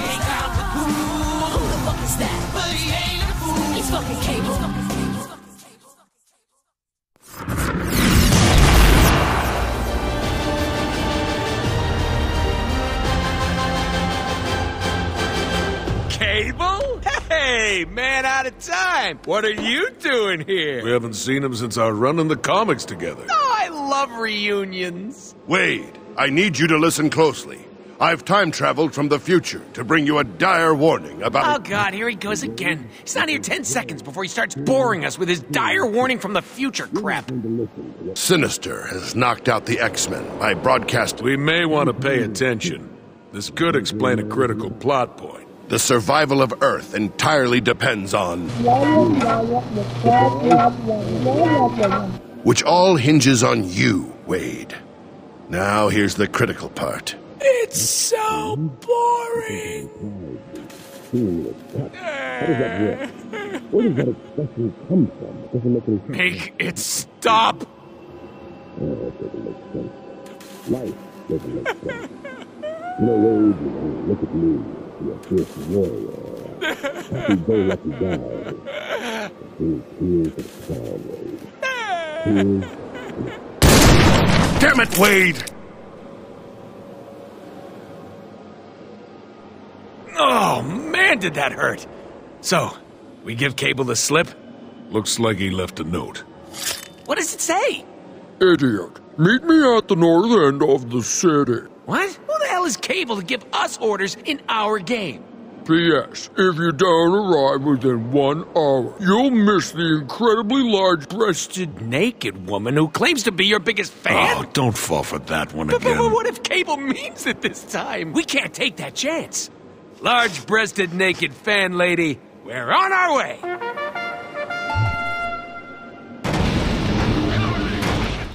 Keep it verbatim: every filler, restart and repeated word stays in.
he ain't got the fool. Who the fuck is that? But he ain't a fool. He's fucking Cable. Cable? Hey, man out of time. What are you doing here? We haven't seen him since our run in the comics together. Oh, I love reunions. Wade, I need you to listen closely. I've time-traveled from the future to bring you a dire warning about... Oh, God, here he goes again. He's not here ten seconds before he starts boring us with his dire warning from the future crap. Sinister has knocked out the X-Men by broadcast... We may want to pay attention. This could explain a critical plot point. The survival of Earth entirely depends on... Which all hinges on you, Wade. Now here's the critical part. It's so boring. Where does that expression come from? It doesn't make any sense. Make it stop. Oh, it doesn't make sense. Life doesn't make sense. You know, Wade, you know, look at me. You're a fierce warrior. Happy go lucky guy. Here's the star, Wade. Damn it, Wade! Oh, man, did that hurt. So, we give Cable the slip? Looks like he left a note. What does it say? Idiot, meet me at the north end of the city. What? Who the hell is Cable to give us orders in our game? P S If you don't arrive within one hour, you'll miss the incredibly large-breasted naked woman who claims to be your biggest fan. Oh, don't fall for that one but, again. But what if Cable means it this time? We can't take that chance. Large-breasted naked fan lady, we're on our way!